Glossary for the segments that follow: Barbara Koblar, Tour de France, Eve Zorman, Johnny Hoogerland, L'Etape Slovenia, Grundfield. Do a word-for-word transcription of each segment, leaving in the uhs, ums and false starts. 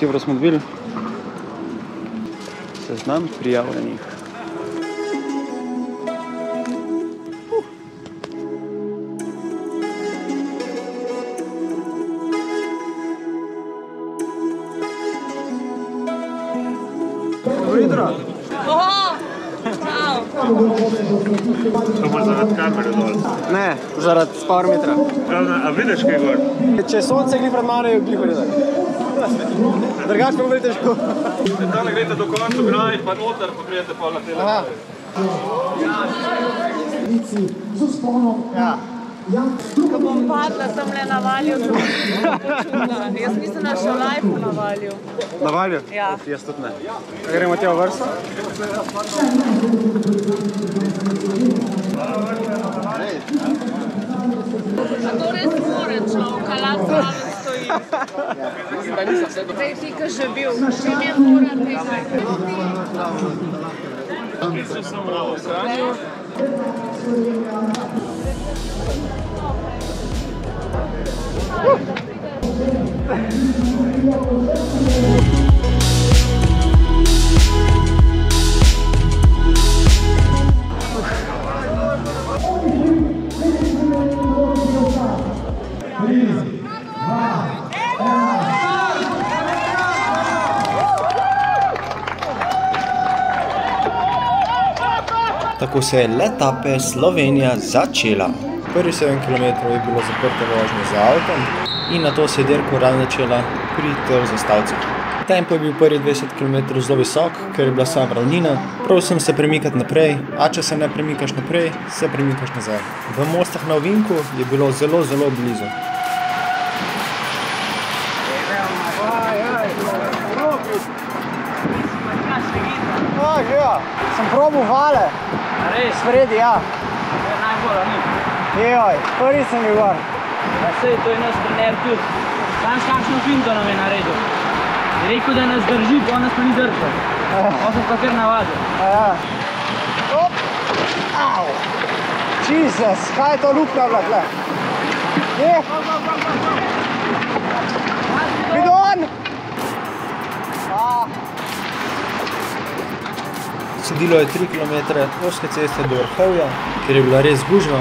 Dobro smo odbili seznam prijavljenih. Dobro jutro! Oho! To bo zaradi kamere dol. Ne, zaradi par metra. A vidiš kaj gor? Če je sonce glih pred mano, je glih vreda. Drugač pa bomo težko. Zdaj grejte do konca graj, pa noter, pa prijete pol na tele. Aha. Ja. Ko bom padla, sem le na valju čula. Jaz nisem našel lajfu na valju. Na valju? Ja. Jaz tudi ne. Gremo tja v vrsto? A to res more človka, lahko malo stoji. Zdaj ti, ki že bil, čim je mora tega. Mislim sem malo stranil. Tako se je L'Etape Slovenija začela. Prvi sedem kilometrov je bilo zaprte vožnje z avtom in nato se je dirko začela pri trh zastavcev. Tempo je bil prvi dvajset kilometrov zelo visok, ker je bila sama ravnina. Prosim se premikati naprej, a če se ne premikaš naprej, se premikaš nazaj. V mostah na ovinku je bilo zelo, zelo blizu. Sem probil vale. Sredi, ja. Najbolj, ali? Joj, prvi sem bil gor. Pa sej, to je nas trener tudi. Sam s kakšno finto nam je naredil. Je rekel, da nas drži, on nas pa ni držal. On sem pa kar navadil. Op! Au! Jesus, kaj je to lupna bila tle? Je? Bidon! Sedilo je tri kilometre oske ceste do Vrhovja, kjer je bila res gužva.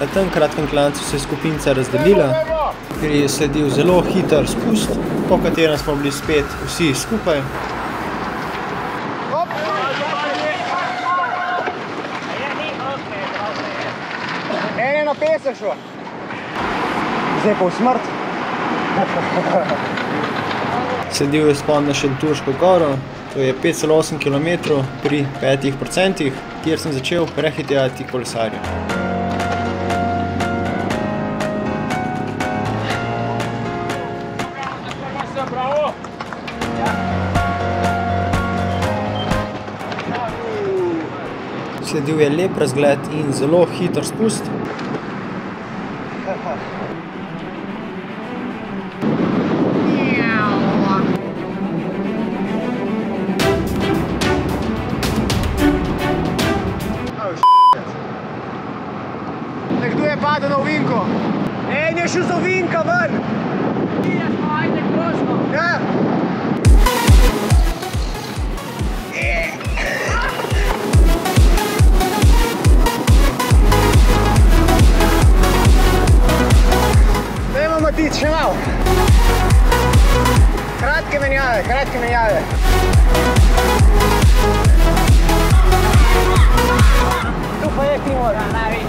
Na tem kratkem klancu se je skupinca razdelila, ker je sledil zelo hiter spust, po katerem smo bili spet vsi skupaj. En je na pesek šel. Zdaj pa v smrt. Sledil je spod na Šentjurško goro. To je pet cela osem kilometrov pri petih procentih, kjer sem začel prehitevati kolesarje. Sledil je lep razgled in zelo hiter spust. Kratke menjave, kratke menjave. Tu pa je Timora, največji.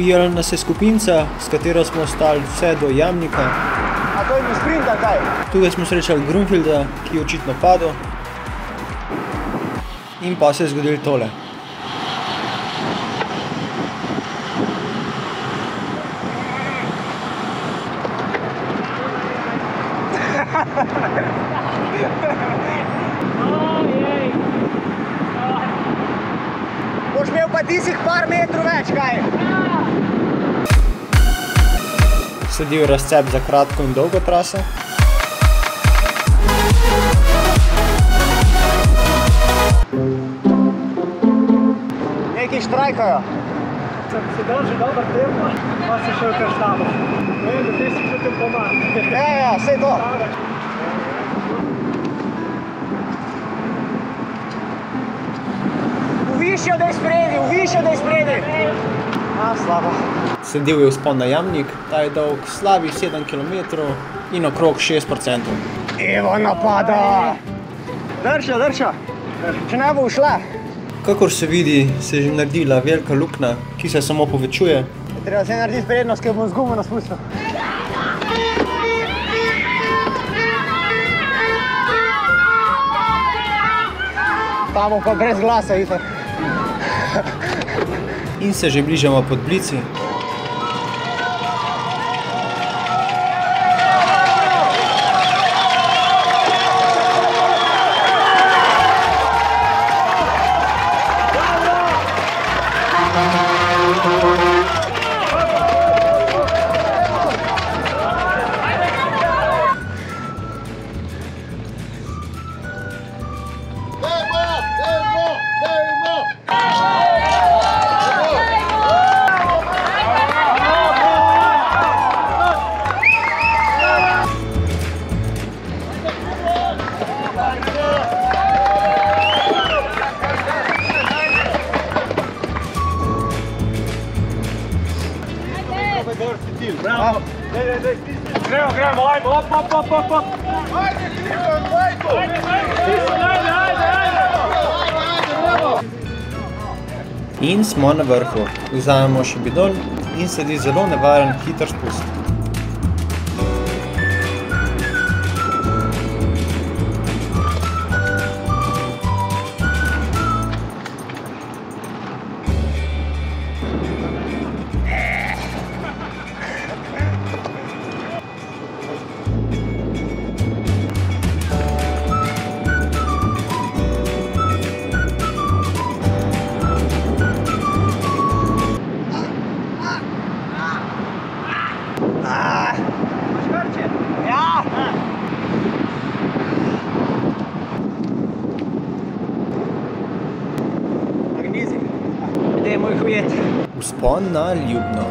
Ujela nas je skupinca, s katero smo ostali vse do Jamnika. A to je bil sprint, a kaj? Tukaj smo srečali Grundfielda, ki je očitno padel. In pa se je zgodil tole. Boš imel pa tistih par metrov več, kaj? Sledil razcep za kratko in dolgo traso. Neki štrajkajo. Se dal že dober tempo, pa se šel kar slabo. Ne vem, da te si že tempo manj. Ja, ja, vse to. Uvišjo, da je spredi, uvišjo, da je spredi. A, slabo. Sledil je vzpon na jamnik, ta je dolg slabih sedem kilometrov in okrog šest odstotkov. Evo napada! Drša, drša, če ne bo ušla. Kakor se vidi, se je že naredila velika luknja, ki se samo povečuje. Treba se narediti prednost, ker bom z gumo na spustu. Ta bom pa brez glasa, itak. In se že bližamo pod Blici. Gremo, gremo, ajmo, op, op, op, op, op! Ajde, Krišan, bajko! Ajde, Krišan, ajde, ajde, ajde! In smo na vrhu. Vzamemo še bidon in sledi zelo nevaren hiter spust. Vzpon na Ljubno.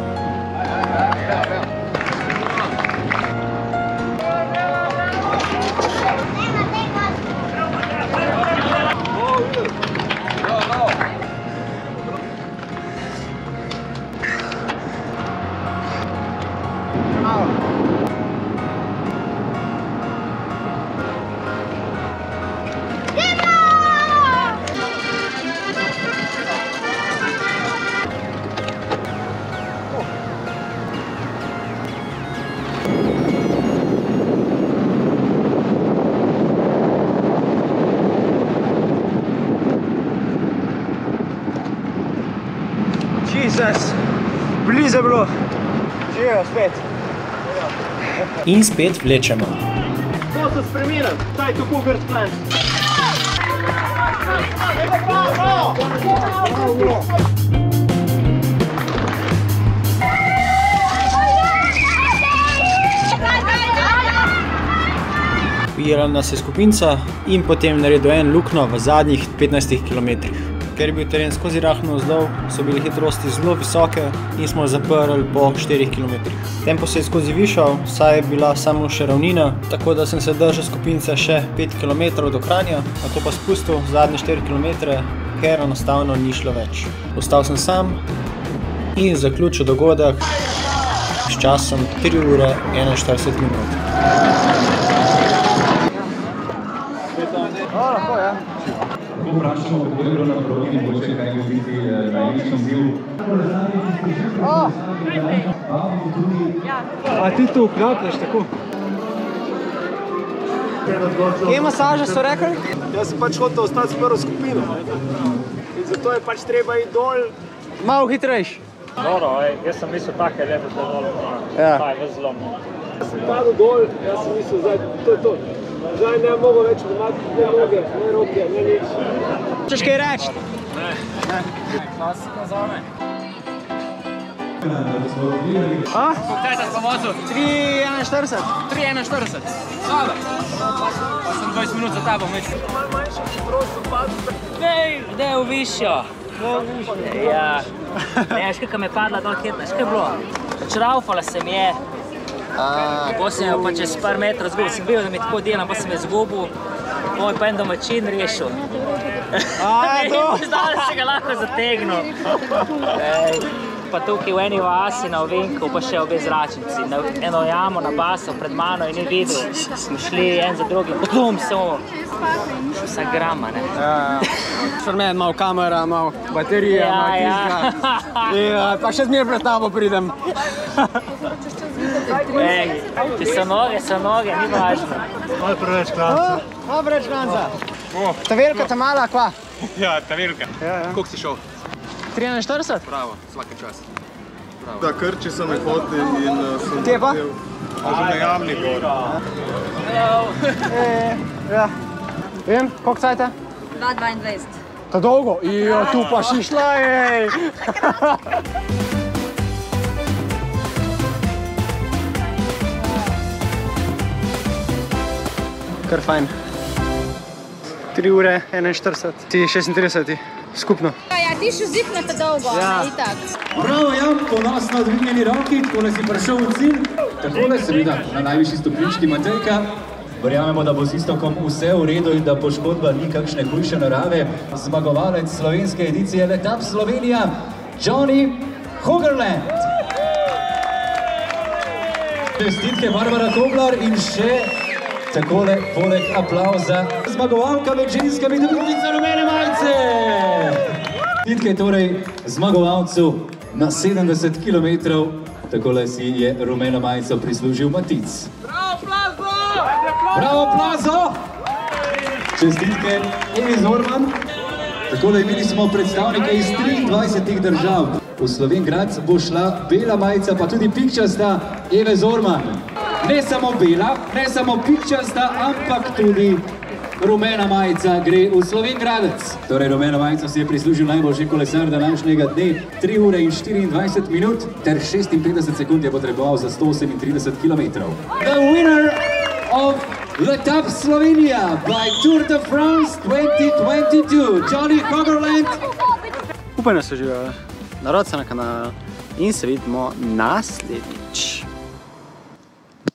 Blize bilo. Živijo spet. In spet vlečemo. To se spremenil. Taj to Cougars plan. Ujela nas je skupinca in potem naredil en lukno v zadnjih petnajstih kilometrih. Ker je bil teren skozi rahno vzdolj, so bile hitrosti zelo visoke in smo zaprli po štirih kilometrih. Tempo se je skozi višal, saj je bila samo še ravnina, tako da sem se držal skupinca še pet kilometrov do Kranja, nato pa spustil zadnje štiri kilometre, ker enostavno ni šlo več. Ostal sem sam in zaključil dogodek s časom tri ure enainštirideset minut. Lahko, ja? Vprašamo, kako je bilo na progi, boče kaj bo biti največji izziv. O! A ti to vklapneš tako? Kje masaže so rekli? Jaz sem pač hotel ostati s prvo skupino. In zato je pač treba iti dol. Malo hitrejš. Dobro, jaz sem mislil tako lepo dol. Kaj, vas zlom. Jaz sem padel dol, jaz sem mislil, to je to. Zdaj ne mogo več odmati, ne noge, ne roke, ne nič. Češ kaj reči? Ne. Klasika za me. A? Kaj sad smo vozil? tri enainštirideset. tri enainštirideset. Dobro. osemindvajset minut za tabo, mečko. Dej, dej v višjo. Ja. Veš, kakaj me je padla dol hitna, škaj je bilo? Čraufala se mi je. Bo sem jo pa čez par metrov zgubil. Sem bil, da mi tako delam, pa sem jo zgubil. Bo je pa en domačin rešil. Zdaj, da se ga lahko zategnil. Pa tukaj v eni vasi na ovinku, pa še obe zračnici. Eno jamo na baso pred mano in ni videl. Smo šli en za drugim, bum, samo. Šel sem grama, ne. Fermen, malo kamera, malo baterija, malo tizga. Pa še zmer pred tabo pridem. Ej, če so noge, so noge, ni važno. Malo preveč klanca. Malo preveč klanca. Ta velika, ta mala, kva? Ja, ta velika. Koliko si šel? tri enainštirideset? Bravo, vsake čas. Da, Krči sem jih hotel in sem... Kje pa? Že na Jamni gor. Vem, koliko cajta? dva dvaindvajset. Ta dolgo? Ijo, tu pa si šla, jej! Kar fajn. tri ure enainštirideset, ti šestintrideset skupno. Ti še vzdihne dolgo, ali tak? Bravo, ja, ponosno dvignjeni roki, takole si prišel v cilj. Takole, seveda, na najvišji stopnički Matejka. Verjamemo, da bo z Iztokom vse v redu in da poškodba ni kakšne hujše narave. Zmagovalec slovenske edicije L'Etape Slovenija, Johnny Hoogerland. Čestitke Barbara Koblar in še takole poleg aplauza zmagovalka med ženskami dobitnica rumene majice. Čestitke torej zmagovalcu na sedemdeset kilometrov, takole si je rumeno majico prislužil Matic. Bravo, Plazo! Bravo, Plazo! Čestitke Evi Zorman. Takole imeli smo predstavnike iz triindvajsetih držav. V Slovenjgrac bo šla bela majica, pa tudi pikčasta Eve Zorman. Ne samo bela, ne samo pikčasta, ampak tudi rumena majica gre v Slovenjgradec. Torej, rumeno majico si je prislužil najboljši kolesar današnjega dne. tri ure in štiriindvajset minut ter šestinpetdeset sekund je potreboval za sto osemintrideset kilometrov. The winner of L'Etape Slovenia by Tour de France dvajset dvajset dva, Johnny Hoogerland. Upaj nas oživljava. Narod se na kanalu in se vidimo naslednjič.